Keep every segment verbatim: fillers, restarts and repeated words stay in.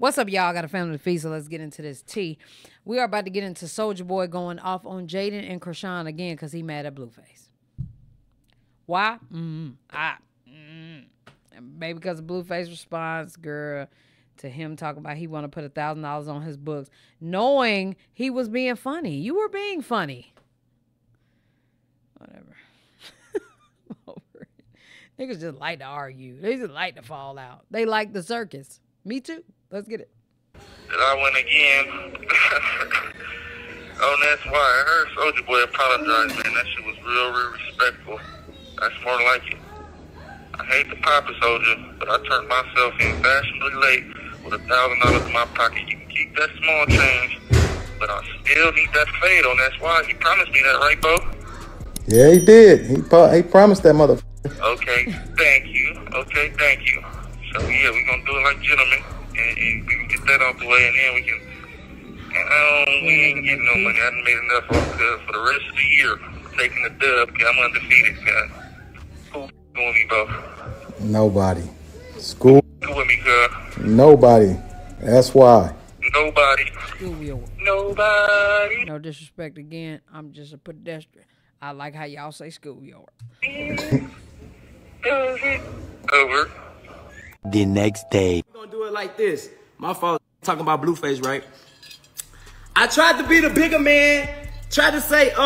What's up, y'all? I got a family to feed, so let's get into this tea. We are about to get into Soulja Boy going off on Jaidyn and Chrisean again because he mad at Blueface. Why? Mm-hmm. I, mm-hmm. Maybe because of Blueface's response, girl, to him talking about he want to put a thousand dollars on his books, knowing he was being funny. You were being funny. Whatever. I'm over it. Niggas just like to argue. They just like to fall out. They like the circus. Me too. Let's get it. And I went again. Oh, that's why I heard Soulja Boy apologize, man. That shit was real, real respectful. That's more like it. I hate to pop a Soulja, but I turned myself in fashionably late with a thousand dollars in my pocket. You can keep that small change, but I still need that fade on. That's why he promised me that, right, Bo? Yeah, he did. He, pro he promised that motherfucker. Okay, thank you. Okay, thank you. So, yeah, we're going to do it like gentlemen. And, and we can get that out the way, and then we can. And I don't, we ain't getting no money. I done made enough off the, for the rest of the year. I'm taking the dub, because I'm undefeated, cuz. Who's with me, bro? Nobody. School. Who's with me, cuz? Nobody. That's why. Nobody. Nobody. No disrespect again. I'm just a pedestrian. I like how y'all say schoolyard. Over. The next day. We're gonna do it like this. My fault, talking about Blueface, right? I tried to be the bigger man. Tried to say, uh,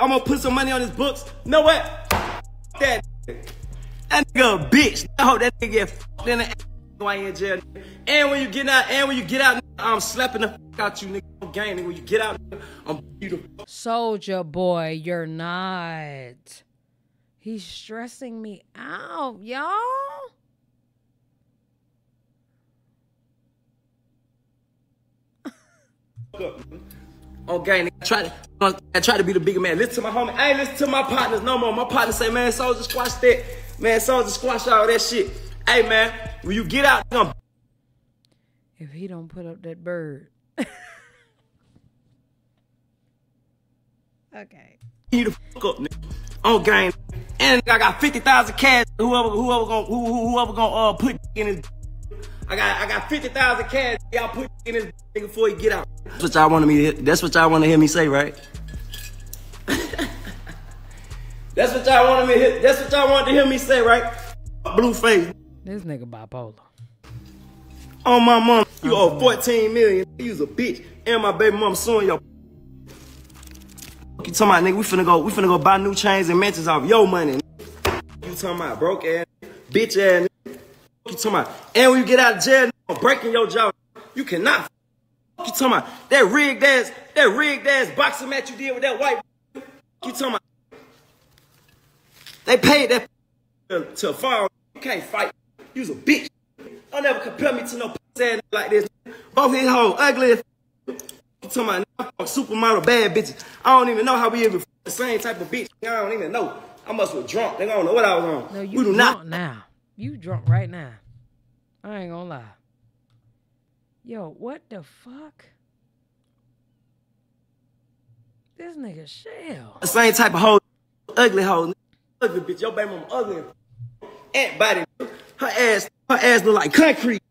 I'm gonna put some money on his books. You know what? That that nigga a bitch. No, that nigga get fucked in the ass while you in jail. And when you get out, and when you get out, I'm slapping the fuck out you, nigga. Game, and when you get out, I'm beautiful. Soulja Boy, you're not. He's stressing me out, y'all. Okay, I try to I try to be the bigger man. Listen to my homie. I ain't listen to my partners no more. My partners say, man, Soulja, squash that. Man, Soulja, squash all that shit. Hey, man, when you get out, I'm... if he don't put up that bird. Okay. You the fuck up, nigga. Okay, and I got fifty thousand cash. Whoever, whoever gonna, who, whoever gonna uh, put in his. I got I got fifty thousand cash y'all put in this nigga before he get out. That's what y'all want to me that's what y'all want to hear me say, right? That's what y'all want to me that's what y'all want to hear me say, right? Blueface. This nigga bipolar. On my mom, you owe fourteen million. You's a bitch. And my baby mama suing your. You talking about, nigga, we finna go we finna go buy new chains and mansions off your money. You talking about broke ass bitch ass nigga. You talking about, and when you get out of jail, I'm breaking your jaw. You cannot. You talking about that rigged ass, that rigged ass boxing match you did with that white. You talking about? They paid that to, to fall. You can't fight. You's a bitch. Don't never compare me to no pussy ass like this. Both his hoes ugly. As you talking about? I'm supermodel bad bitches. I don't even know how we even f the same type of bitch. I don't even know. I must was drunk. They don't know what I was on. No, you we do not now. You drunk right now. I ain't gonna lie. Yo, what the fuck? This nigga shell. The same type of hoe. Ugly hoe. Ugly bitch. Your baby mama ugly. Aunt body. Her ass. Her ass look like concrete.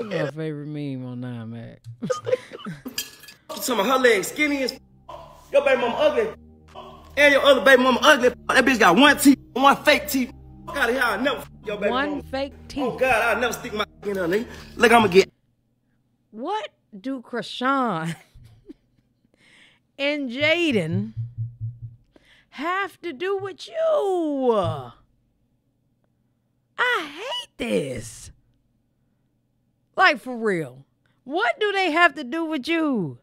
That's my favorite meme on nine, man. You talking about her legs skinny as fuck. Your baby mama ugly. And your other baby mama ugly. That bitch got one teeth, one fake teeth. Fuck out of here, I'll never fuck your baby one mama. One fake teeth. Oh God, I'll never stick my in her, nigga. Look, I'ma get. What do Chrisean and Jaidyn have to do with you? I hate this. Like, for real. What do they have to do with you?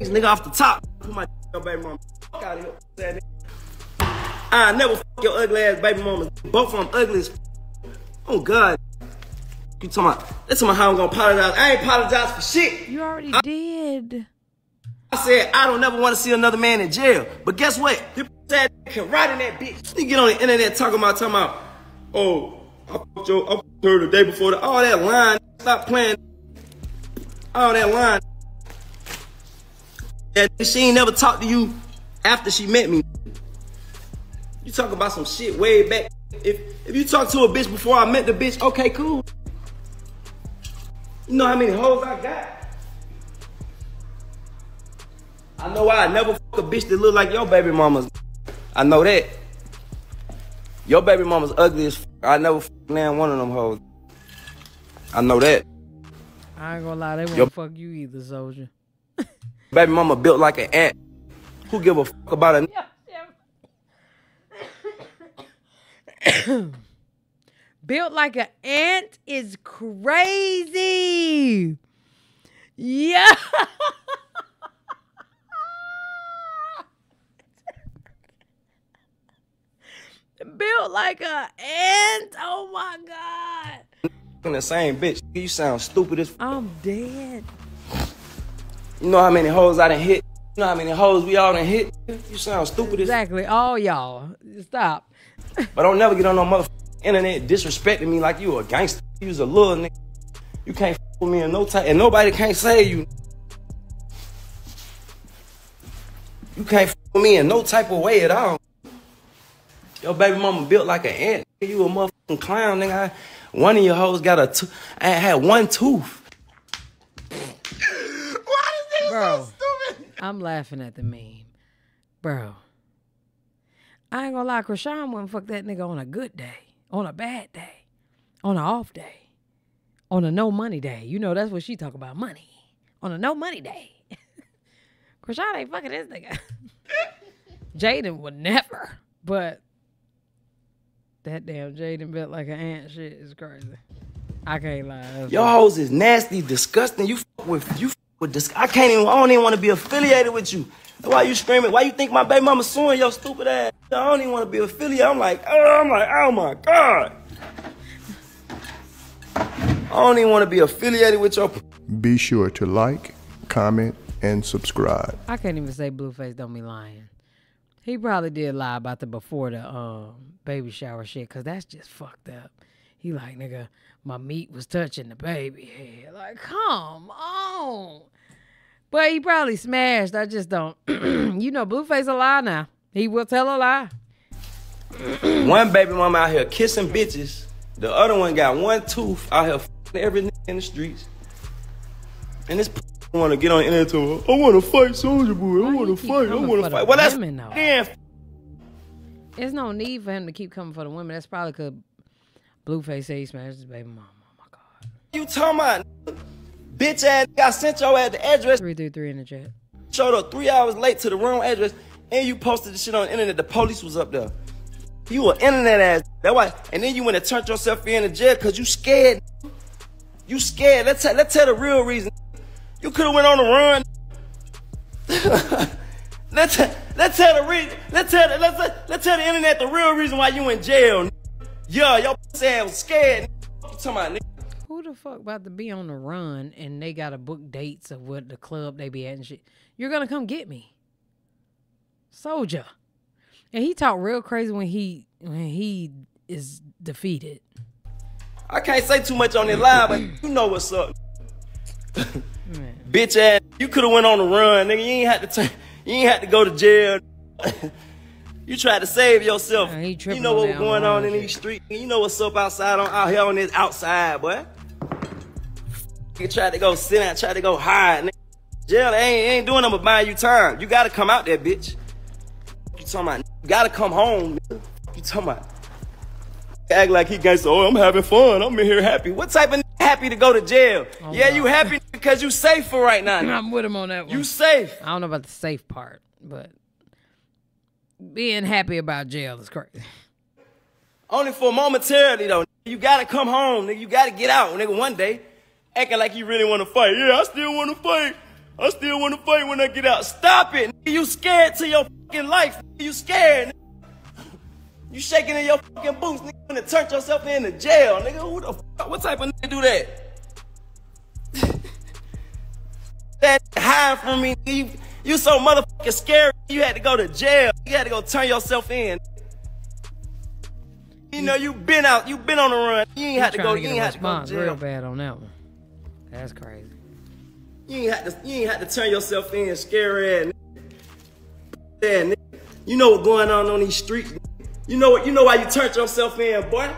This nigga off the top. Put my your baby mama. Fuck out of here. I never fuck your ugly ass baby mama. Both of them ugly as fuck. Oh God. You talking about, that's talking about how I'm gonna apologize. I ain't apologize for shit. You already I, did. I said I don't never want to see another man in jail. But guess what? This ass can ride in that bitch. You get on the internet talking about talking about, oh, I fucked your I fucked her the day before the, all that line. Stop playing. All that line. She ain't never talked to you after she met me. You talking about some shit way back. If if you talk to a bitch before I met the bitch, okay, cool. You know how many hoes I got? I know I never fuck a bitch that look like your baby mama's. I know that. Your baby mama's ugly as fuck. I never fuck down one of them hoes. I know that. I ain't gonna lie, they won't your fuck you either, Soulja. Baby mama built like an ant. Who give a fuck about a n built like an ant is crazy. Yeah. Built like an ant. Oh my God. In the same bitch. You sound stupid as f. I'm dead. You know how many hoes I done hit? You know how many hoes we all done hit? You sound stupid exactly. as Exactly. All y'all. Stop. But don't never get on no motherfucking internet disrespecting me like you a gangster. You was a little nigga. You can't f with me in no time. And nobody can't save you. You can't f with me in no type of way at all. Your baby mama built like an ant. You a motherfucking clown, nigga. One of your hoes got a tooth. I had one tooth. Why is this bro, so stupid? I'm laughing at the meme. Bro. I ain't gonna lie, Chrisean wouldn't fuck that nigga on a good day. On a bad day. On an off day. On a no money day. You know, that's what she talk about, money. On a no money day. Chrisean ain't fucking this nigga. Jaidyn would never. But... that damn Jaidyn built like an ant shit is crazy. I can't lie. That's your hoes is nasty, disgusting. You fuck with you fuck with dis I can't even I don't even want to be affiliated with you. Why you screaming? Why you think my baby mama suing your stupid ass? I don't even want to be affiliated. I'm like, oh, I'm like, oh my God. I don't even want to be affiliated with your. Be sure to like, comment, and subscribe. I can't even say Blueface don't be lying. He probably did lie about the before the um baby shower shit, because that's just fucked up. He like, nigga, my meat was touching the baby head. Like, come on. But he probably smashed. I just don't. You know, Blueface a lie now. He will tell a lie. One baby mama out here kissing bitches. The other one got one tooth out here fucking every nigga in the streets. And this want to get on the internet to I want to fight Soulja Boy. I want to fight. I want to fight. Well, that's women, damn. There's no need for him to keep coming for the women. That's probably because Blueface said he smashed his baby mama. Oh my God. You talking about bitch ass? I sent y'all at the address. Three three three in the chat. Showed up three hours late to the wrong address, and you posted the shit on the internet. The police was up there. You an internet ass. That's why. And then you went and turned yourself in the jail because you scared. You scared. Let's let's tell the real reason. You could have went on the run. let's let's tell the reason. Let's tell the, let's let's tell the internet the real reason why you in jail. Yeah, yo, your pussy ass was scared. What you talking about, nigga? Who the fuck about to be on the run and they gotta book dates of what the club they be at and shit? You're gonna come get me, Soulja. And he talk real crazy when he when he is defeated. I can't say too much on this live, but you know what's up. Man. Bitch ass, you could have went on the run, nigga. You ain't had to, you ain't had to go to jail. You tried to save yourself. Nah, you know what's going on in these streets. You know what's up outside on out here on this outside, boy. You tried to go sit out, tried to go hide, nigga. Jail ain't ain't doing nothing but buying you time. You gotta come out there, bitch. You talking about? You gotta come home. Nigga. You talking about? Act like he gangster. Oh, I'm having fun. I'm in here happy. What type of happy to go to jail? Oh, yeah, God. You happy because you safe for right now. I'm with him on that one. You safe. I don't know about the safe part, but being happy about jail is crazy. Only for momentarily though. You gotta come home, nigga. You gotta get out, nigga. One day, acting like you really want to fight. Yeah, I still want to fight. I still want to fight when I get out. Stop it, nigga. You scared to your fucking life. Nigga. You scared. Nigga. You shaking in your fucking boots, nigga, and turn yourself in the jail, nigga. Who the fuck? What type of nigga do that? That hide from me, nigga. You, you so motherfucking scary. You had to go to jail. You had to go turn yourself in. You know you been out. You been on the run. You ain't had to go. You ain't had to go to jail. Real bad on that one. That's crazy. You ain't had to. You ain't had to turn yourself in, scary ass nigga. Yeah, nigga. You know what's going on on these streets. You know what? You know why you turned yourself in, boy?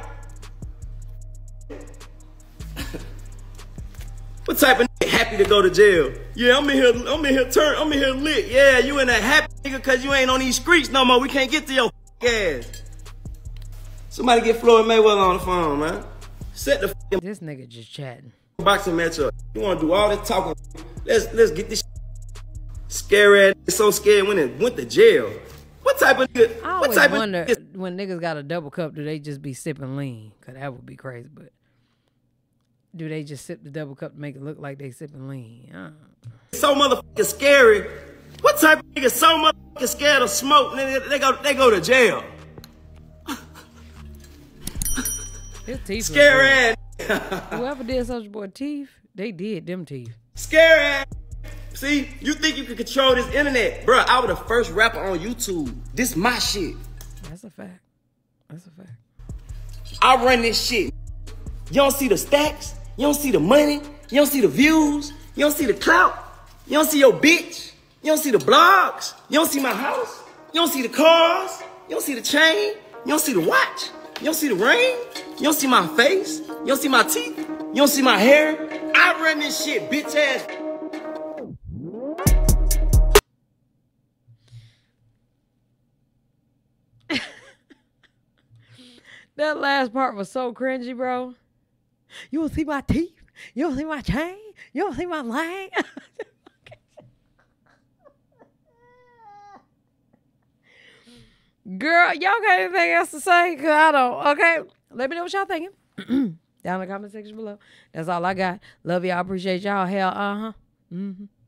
What type of nigga happy to go to jail? Yeah, I'm in here, I'm in here turn, I'm in here lit. Yeah, you in a happy nigga cause you ain't on these streets no more. We can't get to your ass. Somebody get Floyd Mayweather on the phone, man. Set the fucking this nigga just chatting. Boxing matchup. You wanna do all this talking? Let's let's get this scary ass. It's so scared when it went to jail. What type of nigga? I always what type wonder of nigga? When niggas got a double cup, do they just be sipping lean? Cause that would be crazy, but. Do they just sip the double cup to make it look like they sipping lean? Uh. So motherfucking scary. What type of nigga so motherfucking scared of smoke? Nigga, they go, they go to jail. His teeth scary ass. Whoever did Soulja Boy teeth, they did them teeth. Scary ass. See, you think you can control this internet, bro? I was the first rapper on YouTube. This my shit. That's a fact. That's a fact. I run this shit. You don't see the stacks. You don't see the money. You don't see the views. You don't see the clout. You don't see your bitch. You don't see the blogs. You don't see my house. You don't see the cars. You don't see the chain. You don't see the watch. You don't see the ring. You don't see my face. You don't see my teeth. You don't see my hair. I run this shit, bitch ass. That last part was so cringy, bro. You don't see my teeth. You don't see my chain. You don't see my line. Girl, y'all got anything else to say? Cause I don't. Okay, let me know what y'all thinking down in the comment section below. That's all I got. Love y'all. Appreciate y'all. Hell, uh huh. Mm-hmm.